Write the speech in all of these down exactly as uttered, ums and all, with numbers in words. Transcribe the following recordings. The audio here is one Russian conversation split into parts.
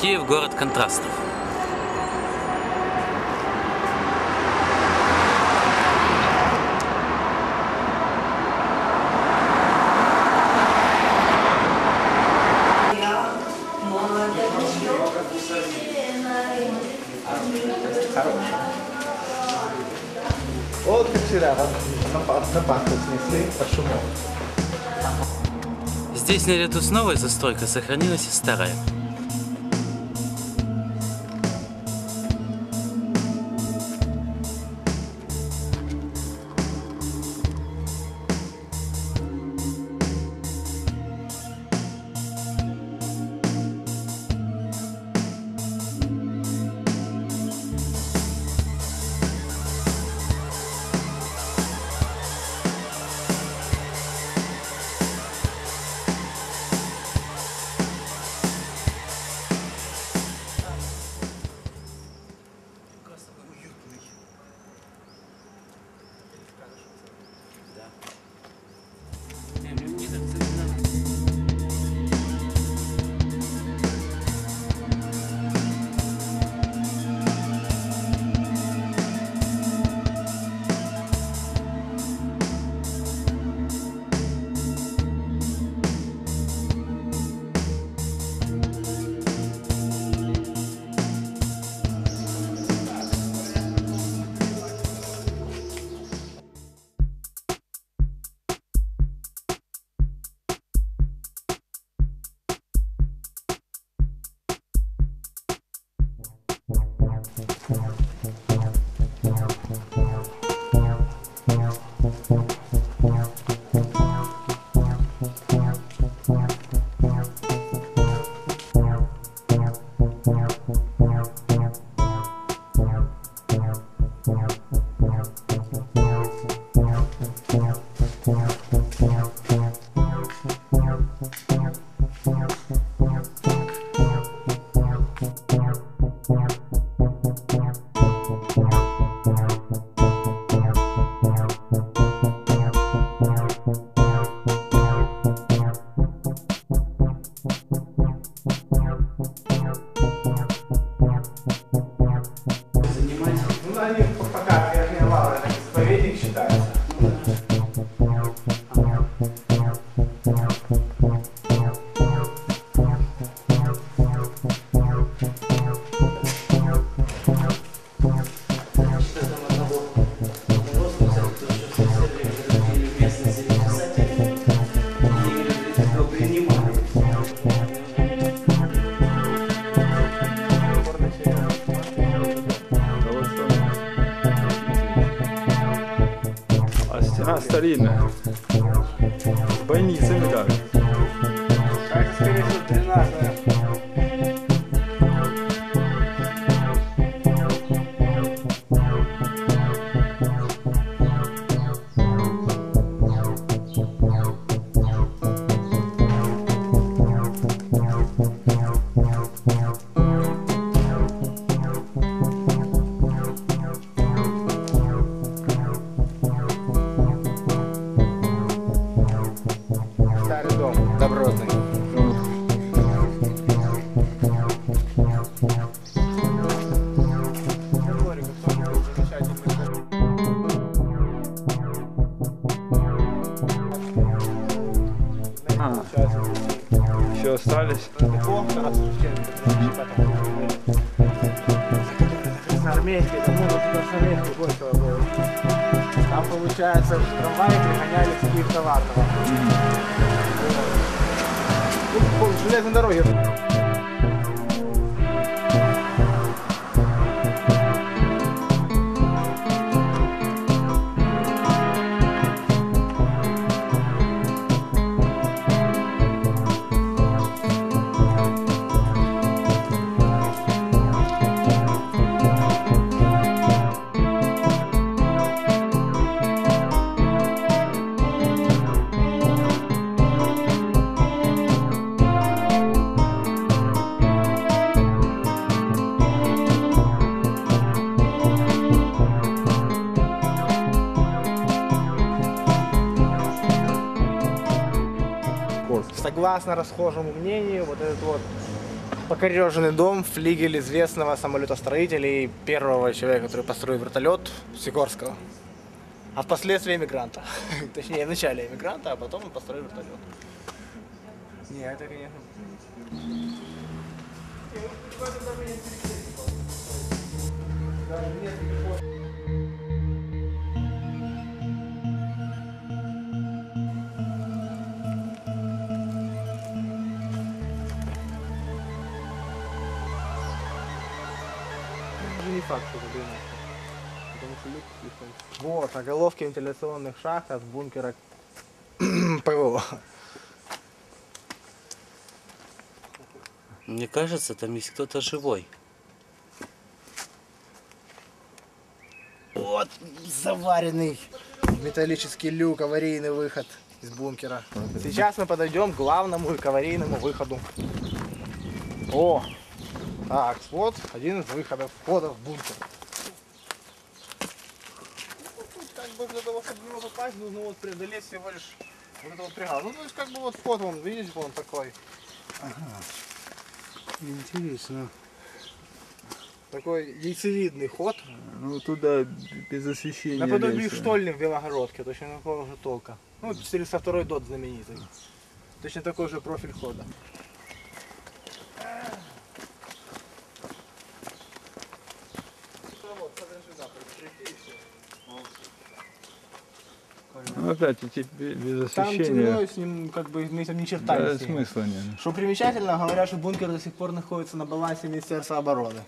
Киев – город контрастов. Вот как вчера на банку снесли по шуму. Здесь наряду с новой застройкой сохранилась и старая. старинная. Больница не так. Остались. С армейки, тому с армейки больше было. Там, получается, в трамвае пригоняли с Киев-Товарного. По железной дороге. Согласно расхожему мнению, вот этот вот покореженный дом флигель известного самолетостроителя и первого человека, который построил вертолет, Сикорского. А впоследствии эмигранта. Точнее, вначале эмигранта, а потом он построил вертолет. Не, это, конечно. Не факт, что это длина, потому что люк слишком. Вот, на головке вентиляционных шахт от бункера ПВО. Мне кажется, там есть кто-то живой. Вот заваренный металлический люк, аварийный выход из бункера. Сейчас мы подойдем к главному и аварийному выходу. О! Так, вот один из выходов, входов в бункер. Ну, тут как бы для того, чтобы в него попасть, нужно вот преодолеть всего лишь вот этого преграду. Ну, то есть как бы вот вход, вон, видите, он такой. Ага. Интересно. Такой яйцевидный ход. Ну, туда без освещения. Наподобие штольни в Белогородке, точно такого же толка. Ну, четыреста второй дот знаменитый. Точно такой же профиль хода. Ну, опять теперь без освещения. Там темно, с ним как бы ни черта да, не смысла нет. Что примечательно, говорят, что бункер до сих пор находится на балансе Министерства обороны.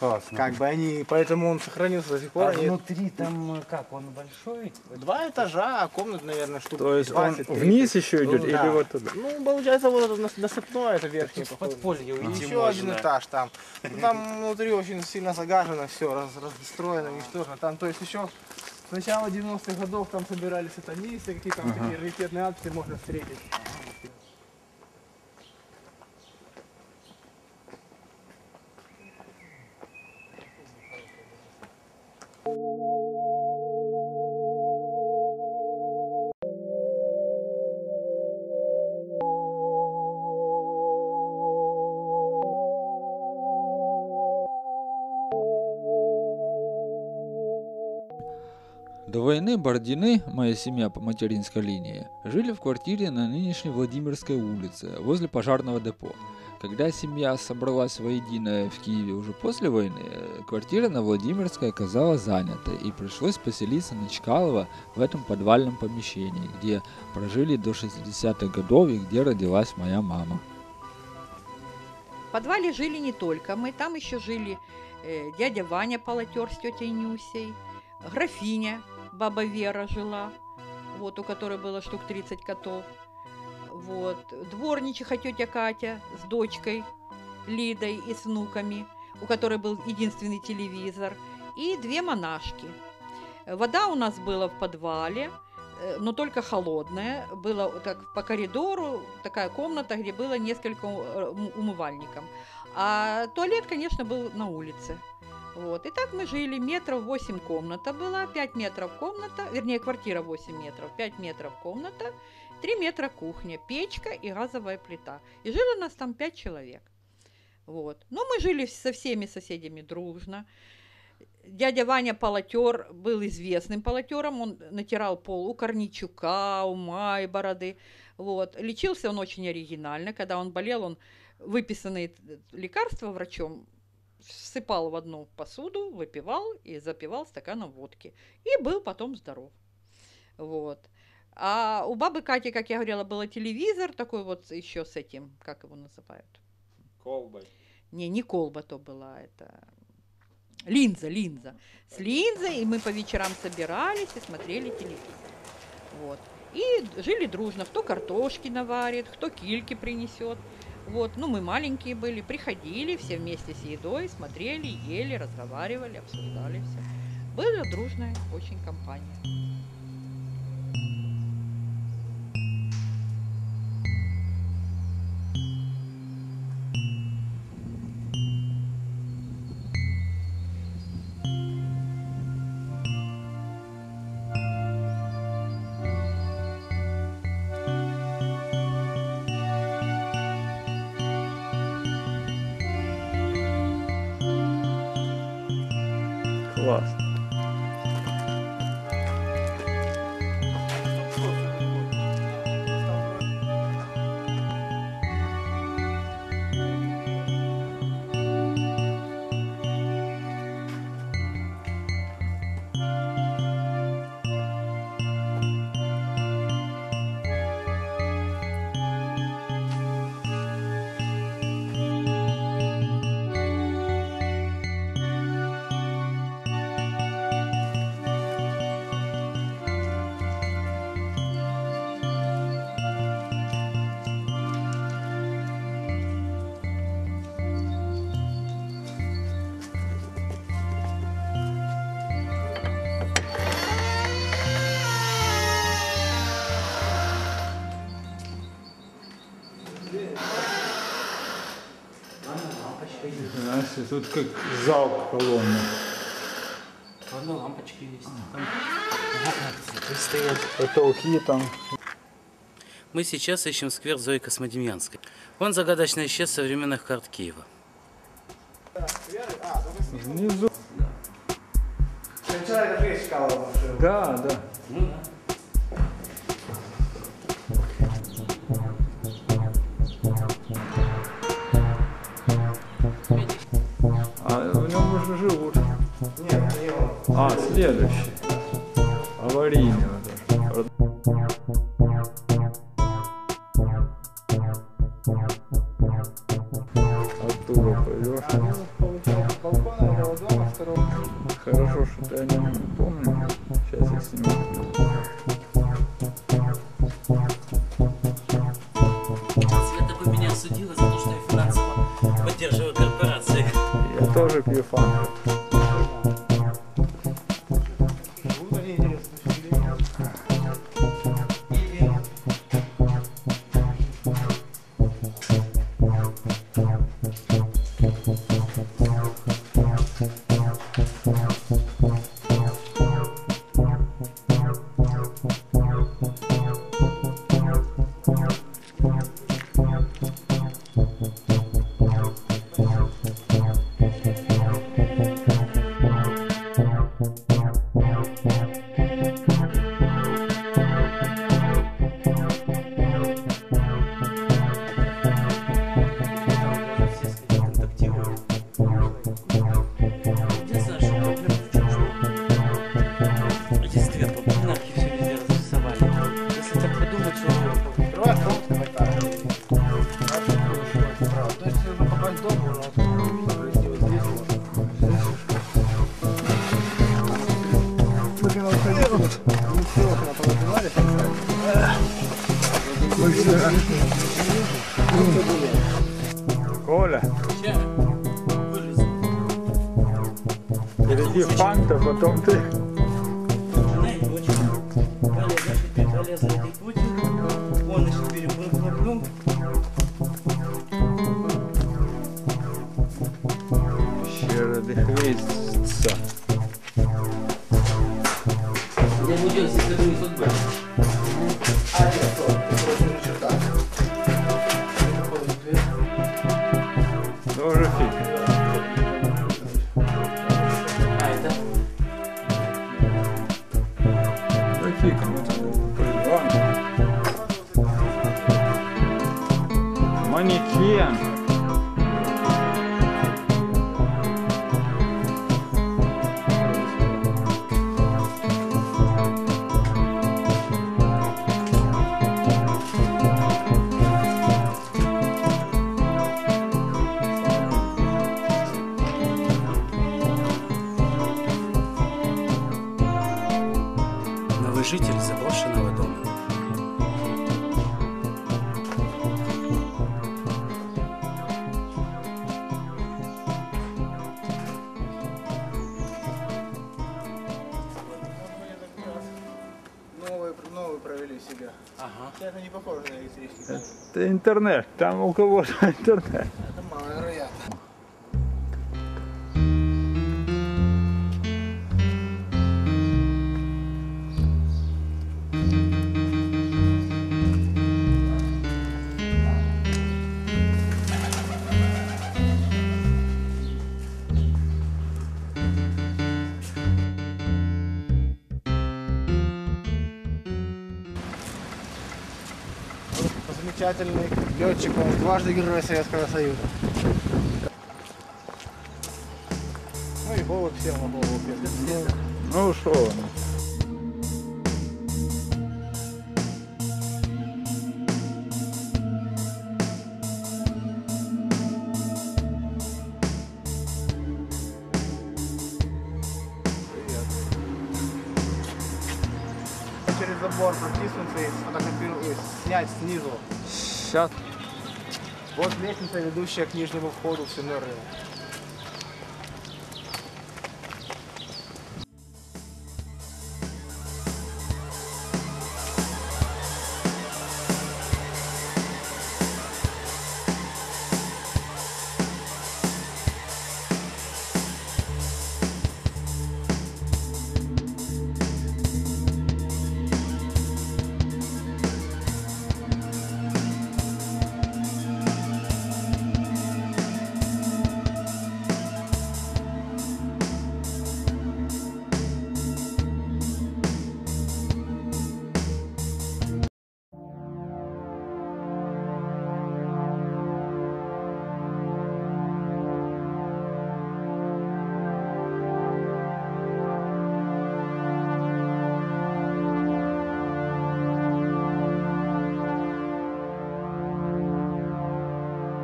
Классно. Как бы они, поэтому он сохранился до сих пор. А они... внутри там как, он большой? Два этажа, а комнат, наверное, штук то есть двадцать, он вниз еще идет ну, или да. Вот туда? Ну, получается, вот это насыпное, это верхнее. Тут подполье уйти еще можно. Один этаж там. Там внутри очень сильно загажено все, расстроено, уничтожено. Там, то есть еще... С начала девяностых годов там собирались сатанисты, какие там ага. Такие раритетные акции можно встретить. До войны Бородины, моя семья по материнской линии, жили в квартире на нынешней Владимирской улице, возле пожарного депо. Когда семья собралась воедино в Киеве уже после войны, квартира на Владимирской оказалась занята и пришлось поселиться на Чкалово в этом подвальном помещении, где прожили до шестидесятых годов и где родилась моя мама. В подвале жили не только мы, там еще жили э, дядя Ваня Полотер с тетей Нюсей, графиня. Баба Вера жила, вот, у которой было штук тридцать котов. Вот. Дворничиха тетя Катя с дочкой Лидой и с внуками, у которой был единственный телевизор. И две монашки. Вода у нас была в подвале, но только холодная. Было так по коридору такая комната, где было несколько умывальников. А туалет, конечно, был на улице. Вот. И так мы жили. Метров восемь комната была, пять метров комната, вернее, квартира восемь метров, пять метров комната, три метра кухня, печка и газовая плита. И жило у нас там пять человек. Вот. Но мы жили со всеми соседями дружно. Дядя Ваня полотер был известным полотером, он натирал пол у Корничука, у Майбороды. Вот. Лечился он очень оригинально. Когда он болел, он выписанные лекарства врачом всыпал в одну посуду, выпивал и запивал стаканом водки. И был потом здоров. Вот. А у бабы Кати, как я говорила, был телевизор такой вот еще с этим, как его называют? Колбой. Не, не колба то была, это... Линза, линза. С линзой, и мы по вечерам собирались и смотрели телевизор. Вот. И жили дружно. Кто картошки наварит, кто кильки принесет. Вот. Ну, мы маленькие были, приходили все вместе с едой, смотрели, ели, разговаривали, обсуждали все. Была дружная очень компания. Тут как зал колонны. Одна лампочка есть. Там стоят потолки там. Мы сейчас ищем сквер Зои Космодемьянской. Он загадочно исчез со временных карт Киева. Внизу. Да, да. Живут. Нет, не он. А, следующий. Аварийный. Оттуда пойдешь. С балкона этого дома второго. Хорошо, что ты о нем не помню. Сейчас я сниму. Света бы меня судила за то, что я финансово поддерживаю корпорации. Я тоже пью фанку. Единственное, что Коля. Впереди фанта, потом ты. Он еще перебыл горбом. Еще радихвейца. Я буду делать, если это не судьба. А это что? Просто ничего так. Тоже фиг. Манекен. Новый житель заброшенного дома. Это не похоже на электричество. Это интернет. Там у кого-то интернет. Это маловероятно. Замечательный летчик, он дважды герой Советского Союза. Ну и голубь сел на голову. Ну что он? Через забор протиснуться и сфотографировать, снять снизу. Сейчас. Вот лестница, ведущая к нижнему входу в Сенной рынок.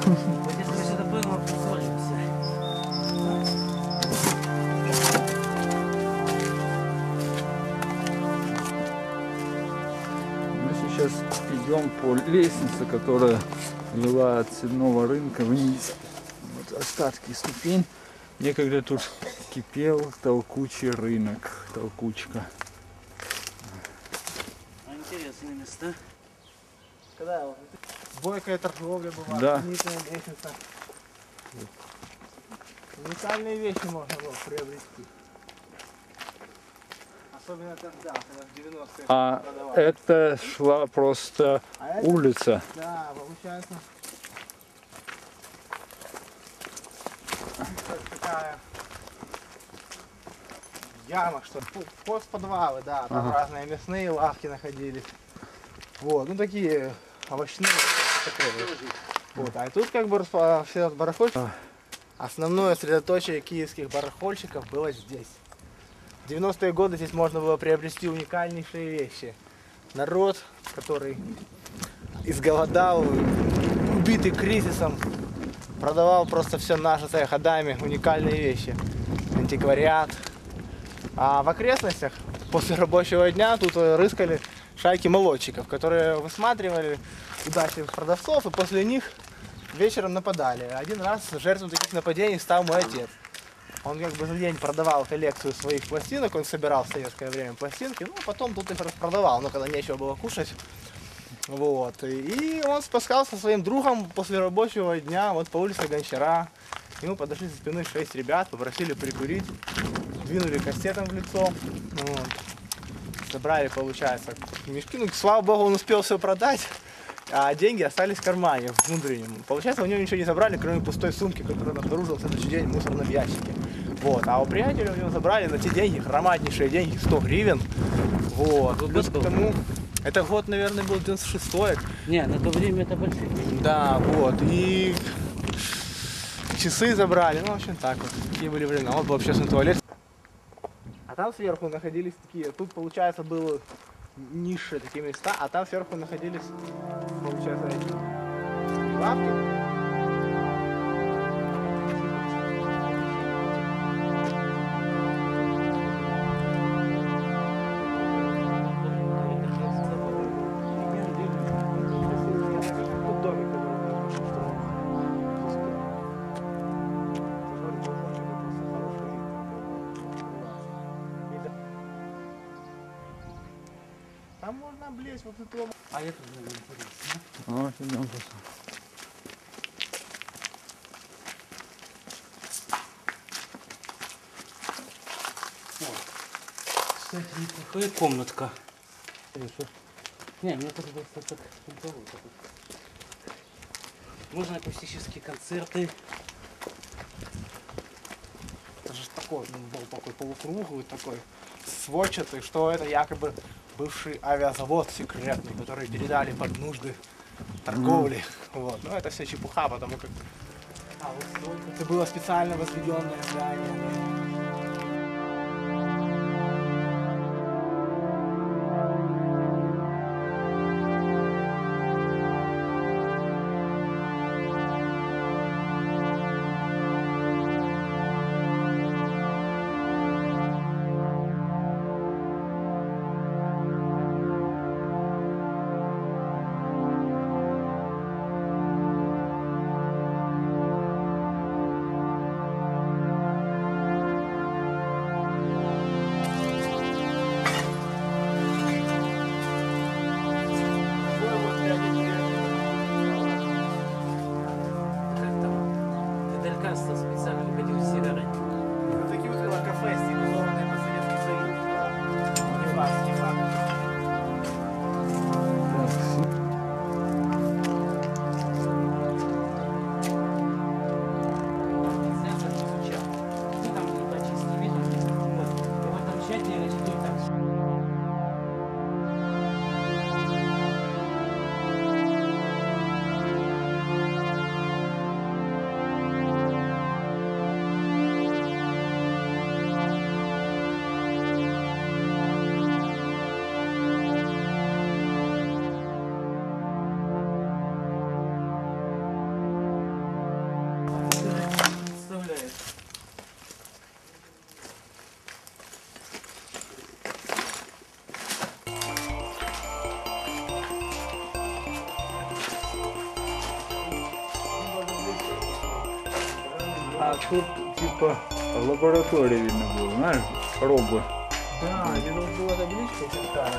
Вот если мы сюда будем, мы позволимся. Мы сейчас идем по лестнице, которая вела от Сенного рынка вниз. Вот остатки ступень. Некогда тут кипел толкучий рынок, толкучка. Интересные места. Когда его? Бойкая торговля бывает, да. Нитная лестница. Уникальные вещи можно было приобрести. Особенно тогда, когда в девяностые а продавали. Это шла просто а улица. Это, да, получается. Такая яма, что вход в подвалы, да, там ага. Разные мясные лавки находились. Вот, ну такие овощные. Вот, а тут как бы все барахольщики. Основное средоточие киевских барахольщиков было здесь. В девяностые годы здесь можно было приобрести уникальнейшие вещи. Народ, который изголодал, убитый кризисом, продавал просто все нажитое ходами, уникальные вещи. Антиквариат. А в окрестностях после рабочего дня тут рыскали шайки молодчиков, которые высматривали удачных продавцов, и после них вечером нападали. Один раз жертву таких нападений стал мой отец. Он как бы за день продавал коллекцию своих пластинок, он собирал в советское время пластинки, ну, потом тут их распродавал, но когда нечего было кушать. Вот. И он спускал со своим другом после рабочего дня вот по улице Гончара. К нему подошли со спины шесть ребят, попросили прикурить, двинули кастетом в лицо. Вот. Собрали, получается, мешки. Ну, слава богу, он успел все продать, а деньги остались в кармане внутреннем. Получается, у него ничего не забрали, кроме пустой сумки, которую он обнаружил в следующий день в мусорном ящике. Вот. А у приятеля у него забрали на те деньги, громаднейшие деньги, сто гривен. Вот. Плюс к тому... Это год, наверное, был девяносто шестой. Не, на то время это большие. Да, вот. И часы забрали. Ну, в общем, так вот. Такие были времена. Вот был общественный туалет. А там сверху находились такие... Тут, получается, было ниши, такие места. А там сверху находились, получается, эти лавки. А я тут интересно. Идем. Кстати, неплохая комнатка. Не, мне так так можно акустические концерты. Это же такой, он был такой полукруглый, такой сводчатый, что это якобы бывший авиазавод секретный, который передали под нужды торговли. Mm. Вот. Но это все чепуха, потому как а, вот это было специально возведенное здание. Тут типа лаборатория видно было, знаешь, робот. Да, видно была табличка и такая.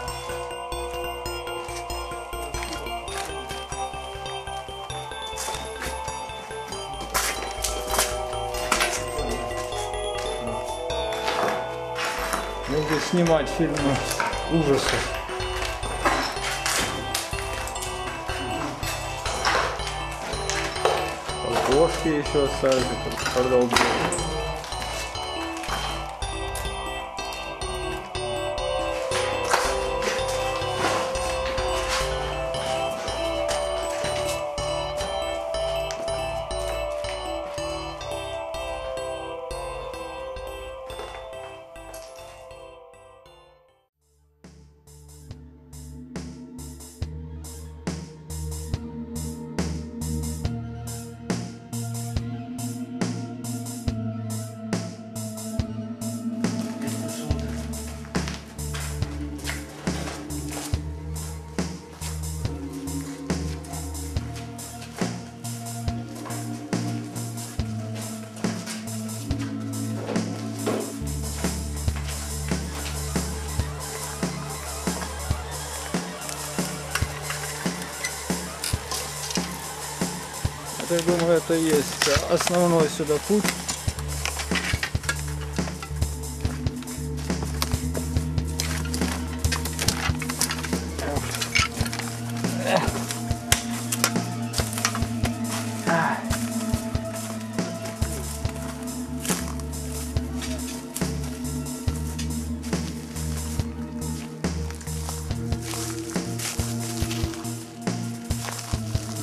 Надо снимать фильмы ужасов. Ложки еще остались, продолжим. Я думаю, это и есть основной сюда путь.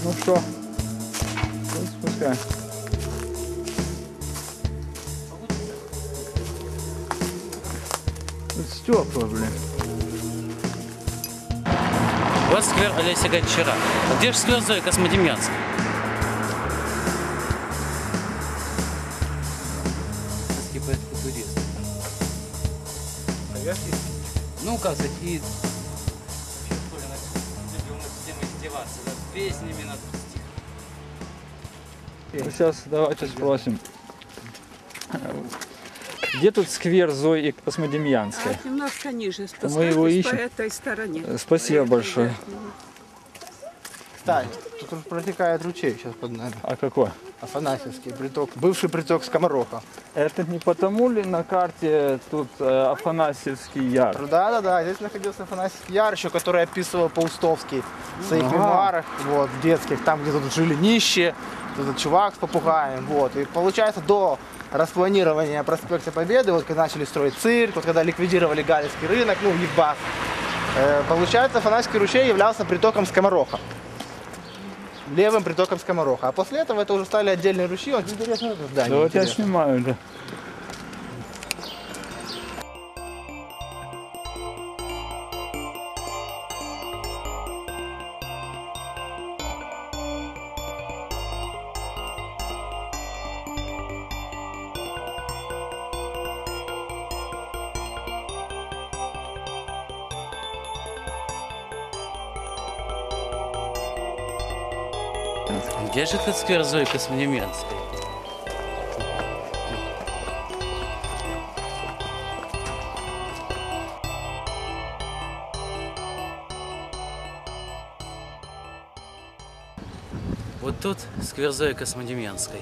Ну что, спускаем. Стекло, блин. Вот сквер Олеся Гончара. А где же сквер Зои Космодемьянской? Скипает футурист. Ну как сказать, и... Сейчас давайте спросим, где тут сквер Зои Космодемьянской? А, немножко ниже, мы его ищем. По этой стороне. Спасибо большое. Кстати, тут протекает ручей сейчас под нами. А какой? Афанасийский приток, бывший приток Скомороха. Это не потому ли на карте тут э, Афанасийский яр? Да, да, да. Здесь находился Афанасийский яр, еще который описывал Паустовский в своих ага. мемуарах, вот, детских, там, где тут жили нищие, тут чувак с попугаем. Вот. И получается, до распланирования проспекта Победы, вот когда начали строить цирк, вот когда ликвидировали Галинский рынок, ну, Евбас, э, получается, Афанасийский ручей являлся притоком Скомороха. Левым притоком Скомороха. А после этого это уже стали отдельные ручьи. Вот интересно, да, да вот я снимаю, да. Где же этот сквер Зои Космодемьянской? Вот тут сквер Зои Космодемьянской.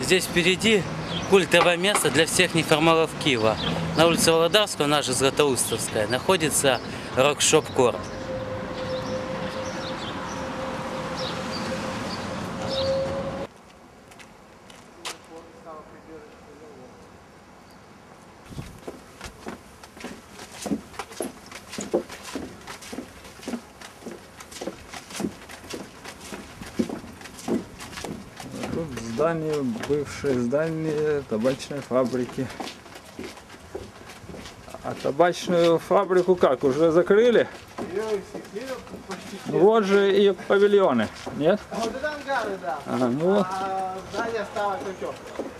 Здесь впереди культовое место для всех неформалов Киева. На улице Володарского, она же Златоустовская, находится рок-шоп «Корн». Здание, бывшее здание табачной фабрики. Табачную фабрику как, уже закрыли? Вот же и павильоны, нет? А вот это ангары, да. Ага, ну. А сзади осталось все.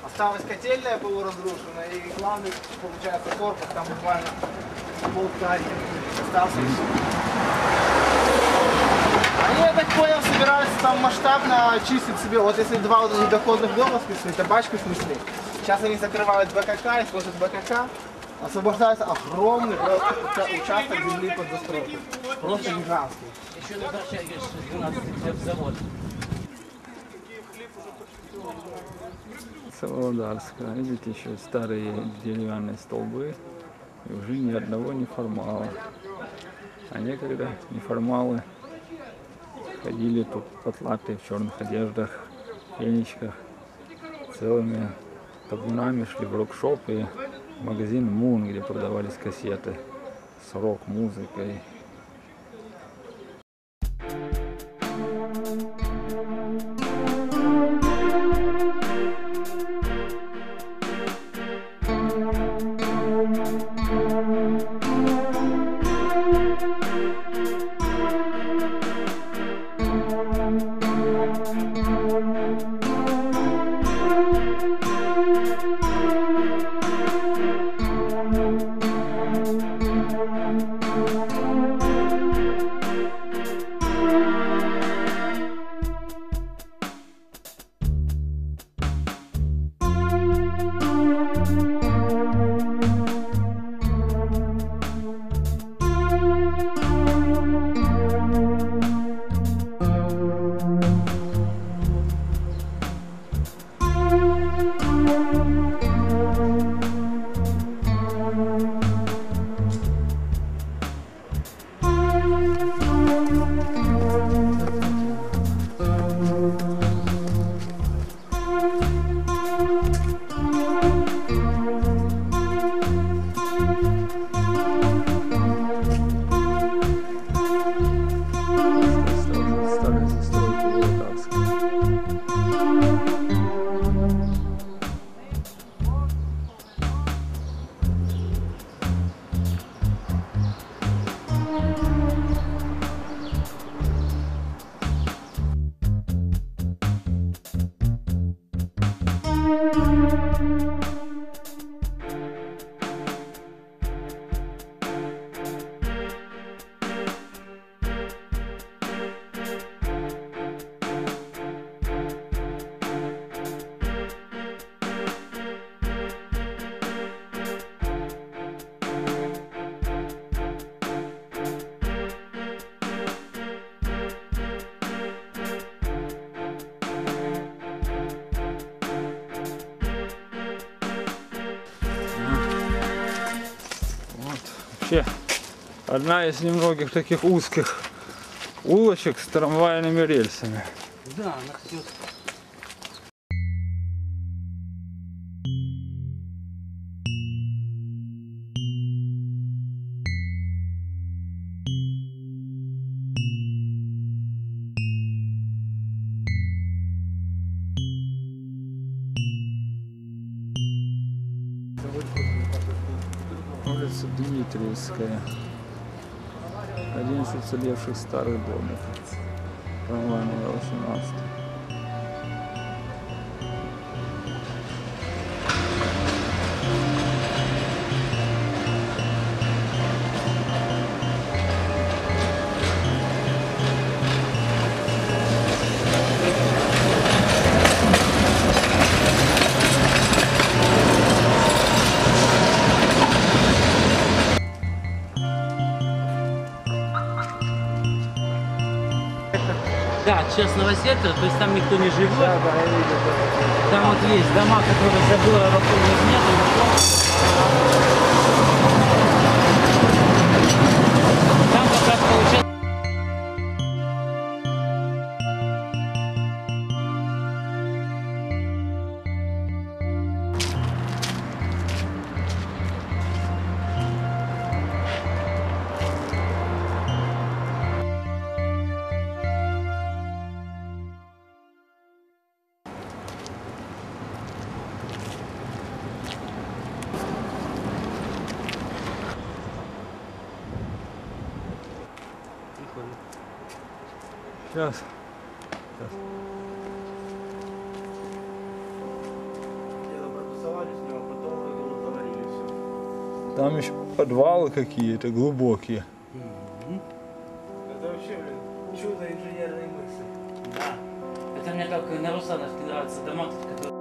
Осталась котельная полуразрушена, и главный, получается, корпус, там буквально полтора остался еще. Они, я так понял, собирались там масштабно чистить себе. Вот если два вот недоходных дома снесли, табачку снесли. Сейчас они закрывают БКК, используют БКК. Освобождается огромный участок земли под застройку. Просто гигантский. Еще на двенадцать завод. С Володарска. Видите, еще старые деревянные столбы. И уже ни одного неформала. А некогда неформалы ходили тут потлатые в черных одеждах, фенечках. Целыми табунами шли в рок-шоп и магазин Мун, где продавались кассеты с рок-музыкой. Одна из немногих таких узких улочек с трамвайными рельсами. Да, она хотела. Улица Дмитриевская. одиннадцать уцелевших старых домов. Трамвайная восемнадцать. Сейчас новосектор, то есть там никто не живет. Да, да, я видел, да. Там вот есть дома, которые забыла, вокруг них нет, и потом... Там как раз получается... Сейчас. Сейчас. Там еще подвалы какие-то глубокие. Это вообще, блин, чудо инженерной мысли. Да. Это мне как на Русановке нравятся дома, которые...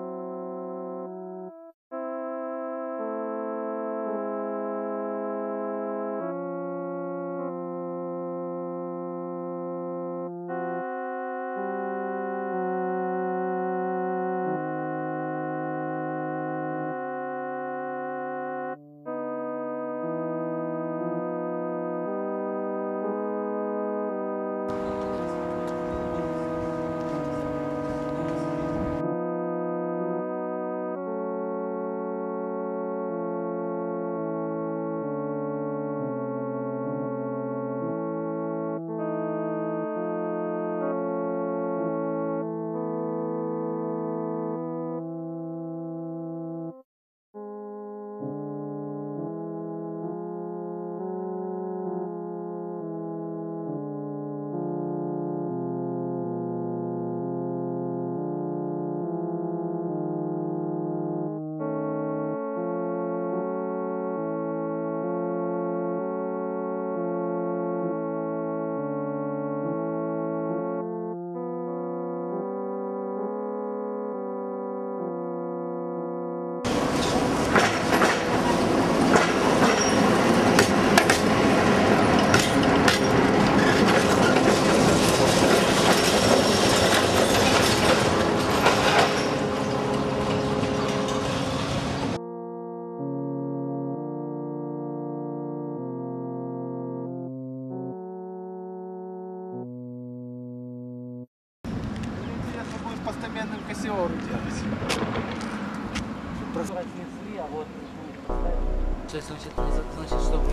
Значит, значит, чтобы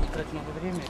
не тратить много времени,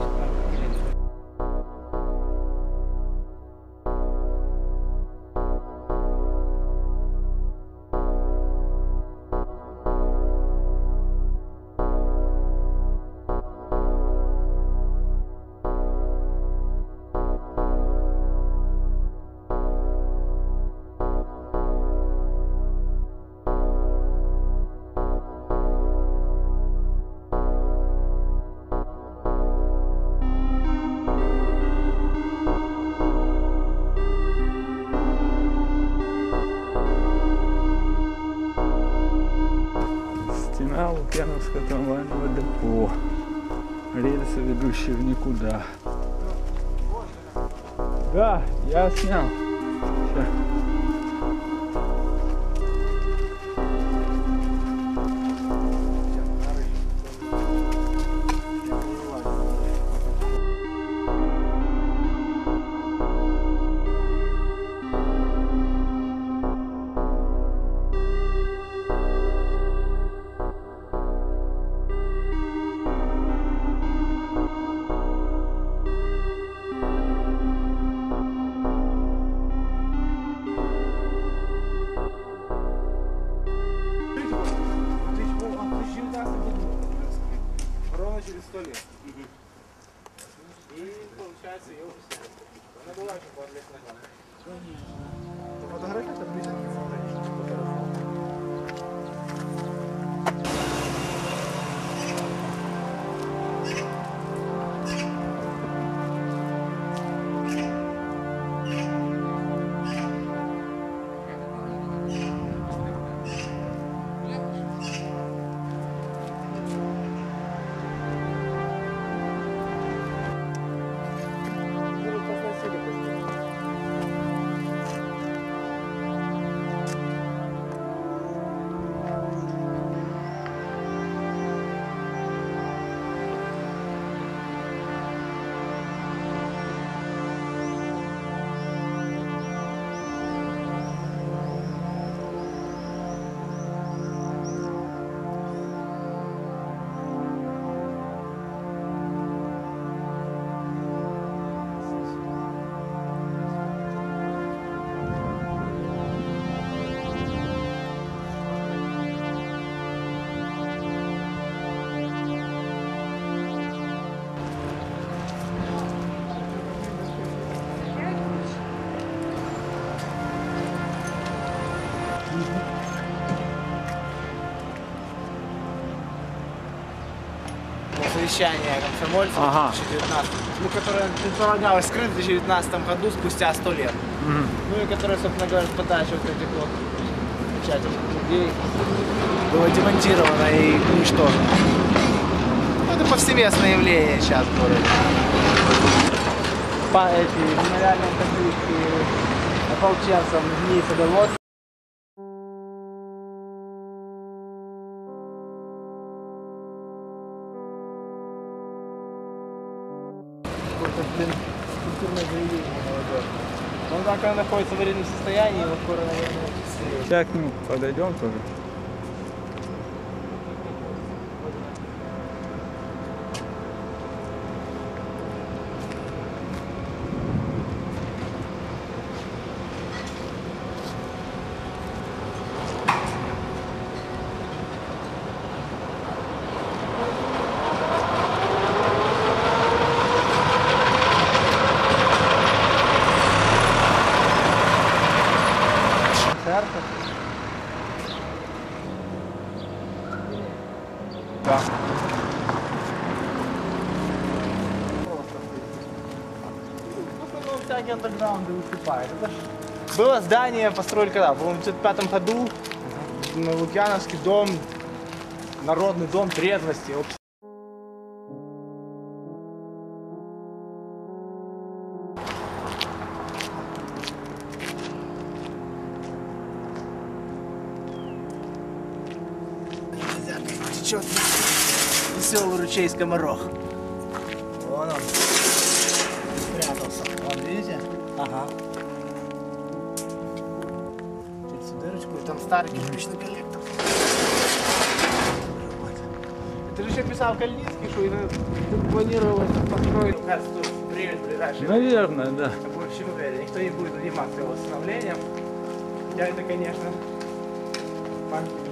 Лукьяновского трамвайного депо. Рельсы, ведущие в никуда. Да, я снял. Сейчас. совещание комсомольцев, ага. две тысячи девятнадцатом, ну, которое предполагалось скрыть в две тысячи девятнадцатом году спустя сто лет. Mm-hmm. Ну и которое, собственно говоря, потащил вот этих вот замечательных людей, было демонтировано и уничтожено. Ну, это повсеместное явление сейчас в городе. По эти мемориальные таблички ополченцам дни садоводства. Он так он находится в аварийном состоянии, его скоро, наверное, слезть. Сейчас к ним подойдем тоже. Было здание, построили когда? Было в девятьсот пятом году, на Лукьяновский дом, народный дом трезвости. Течет веселый ручей Скоморох. Вон он спрятался. Вон, видите? Ага. Через дырочку, и там старый кирпичный коллектор. Вот. Ты же еще писал Кальницкий, что ты планировалось построить. Нас тут примет в ближайшее время. Наверное, да. В общем, никто не будет заниматься его восстановлением. Я это, конечно, память.